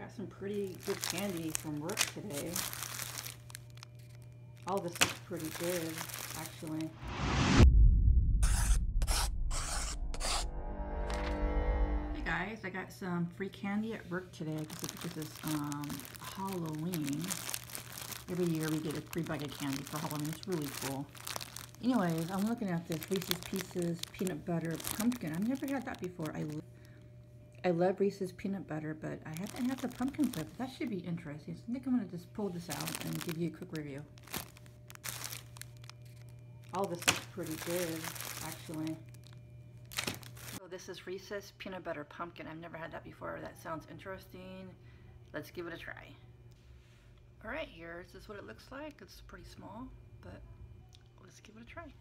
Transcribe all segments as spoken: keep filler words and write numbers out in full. Got some pretty good candy from work today. All this is pretty good, actually. Hey guys, I got some free candy at work today because this is um, Halloween. Every year we get a free bag of candy for Halloween. It's really cool. Anyways, I'm looking at this Reese's Pieces peanut butter pumpkin. I've never had that before. I I love Reese's peanut butter, but I haven't had the pumpkin flip. That should be interesting. So I think I'm gonna just pull this out and give you a quick review. All this is pretty good, actually. So this is Reese's peanut butter pumpkin. I've never had that before. That sounds interesting. Let's give it a try. All right, here, this is what it looks like. It's pretty small, but let's give it a try.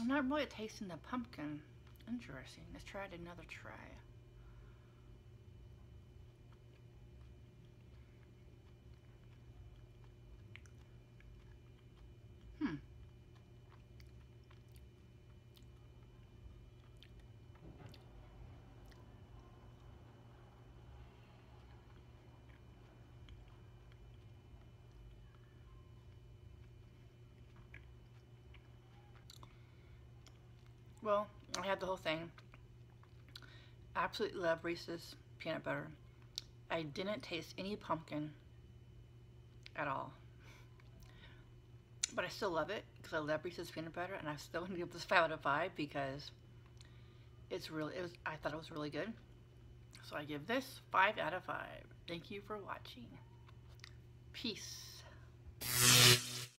I'm not really tasting the pumpkin. Interesting. Let's try it another try. Hmm. Well, I had the whole thing. I absolutely love Reese's peanut butter. I didn't taste any pumpkin at all. But I still love it because I love Reese's peanut butter, and I still want to give this five out of five because it's really, it was, I thought it was really good. So I give this five out of five. Thank you for watching. Peace.